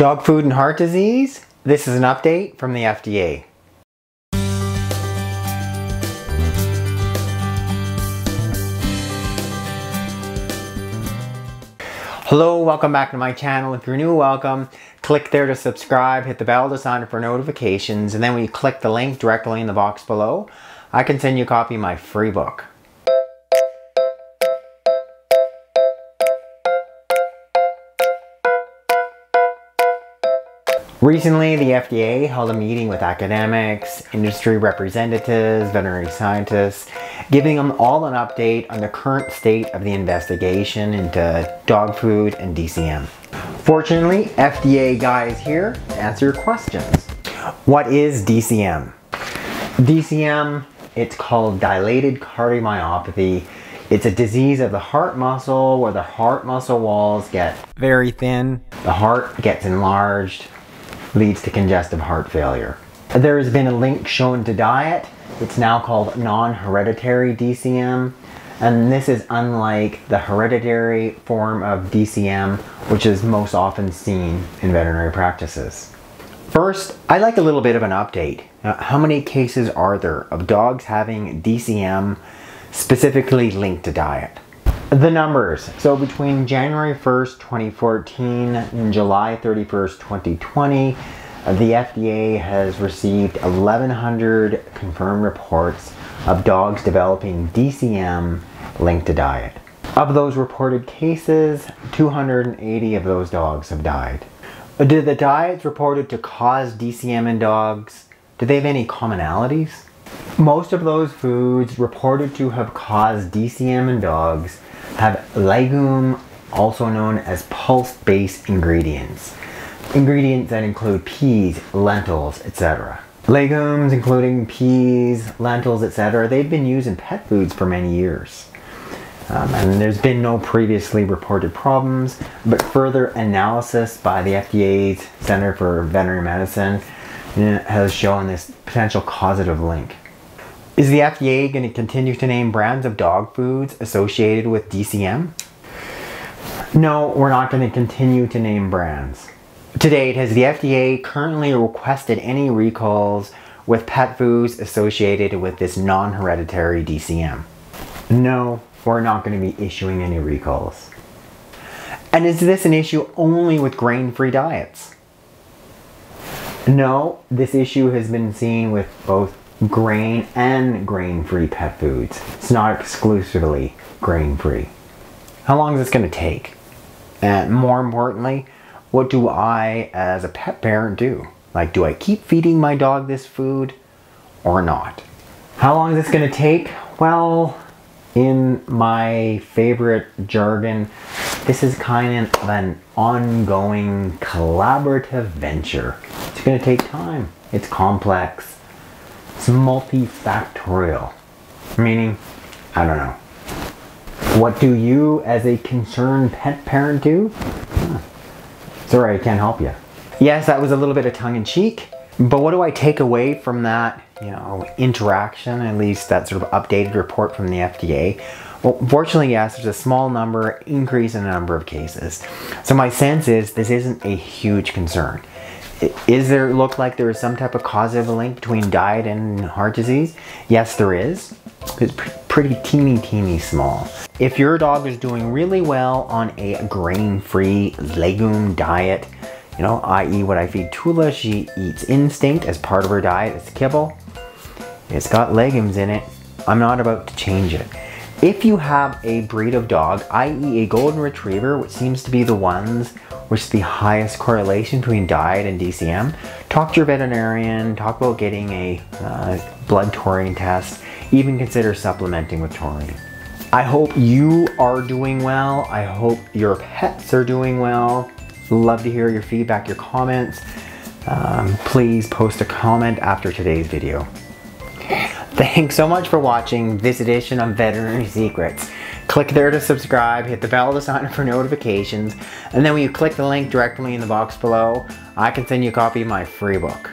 Dog food and heart disease. This is an update from the FDA. Hello, welcome back to my channel. If you're new, welcome. Click there to subscribe, hit the bell to sign up for notifications, and then when you click the link directly in the box below, I can send you a copy of my free book. Recently, the FDA held a meeting with academics, industry representatives, veterinary scientists, giving them all an update on the current state of the investigation into dog food and DCM. Fortunately, FDA guy is here to answer your questions. What is DCM? DCM, it's called dilated cardiomyopathy. It's a disease of the heart muscle where the heart muscle walls get very thin, the heart gets enlarged, leads to congestive heart failure. There has been a link shown to diet. It's now called non-hereditary DCM, and this is unlike the hereditary form of DCM, which is most often seen in veterinary practices. First, I'd like a little bit of an update. Now, how many cases are there of dogs having DCM specifically linked to diet? The numbers. So between January 1st, 2014 and July 31st, 2020, the FDA has received 1,100 confirmed reports of dogs developing DCM linked to diet. Of those reported cases, 280 of those dogs have died. Do the diets reported to cause DCM in dogs, do they have any commonalities? Most of those foods reported to have caused DCM in dogs have legume, also known as pulse-based ingredients. Ingredients that include peas, lentils, etc. Legumes including peas, lentils, etc. They've been used in pet foods for many years. And there's been no previously reported problems, but further analysis by the FDA's Center for Veterinary Medicine has shown this potential causative link. Is the FDA going to continue to name brands of dog foods associated with DCM? No, we're not going to continue to name brands. To date, has the FDA currently requested any recalls with pet foods associated with this non-hereditary DCM? No, we're not going to be issuing any recalls. And is this an issue only with grain-free diets? No, this issue has been seen with both grain and grain-free pet foods. It's not exclusively grain-free. How long is this going to take? And more importantly, what do I as a pet parent do? Like, do I keep feeding my dog this food or not? How long is this going to take? Well, in my favorite jargon, this is kind of an ongoing collaborative venture. It's going to take time. It's complex. It's multifactorial, meaning, I don't know. What do you as a concerned pet parent do? Sorry, I can't help you. Yes, that was a little bit of tongue-in-cheek, but what do I take away from that, interaction, at least that sort of updated report from the FDA? Well, fortunately, yes, there's a small increase in the number of cases. So my sense is this isn't a huge concern. Is there look like there is some type of causative link between diet and heart disease? Yes, there is. It's pretty teeny small. If your dog is doing really well on a grain-free legume diet, i.e. what I feed Tula, she eats Instinct as part of her diet. It's kibble. It's got legumes in it. I'm not about to change it. If you have a breed of dog, i.e. a golden retriever, which seems to be the ones which is the highest correlation between diet and DCM, talk to your veterinarian, talk about getting a blood taurine test, even consider supplementing with taurine. I hope you are doing well. I hope your pets are doing well. Love to hear your feedback, your comments. Please post a comment after today's video. Thanks so much for watching this edition of Veterinary Secrets. Click there to subscribe, hit the bell to sign up for notifications, and then when you click the link directly in the box below, I can send you a copy of my free book.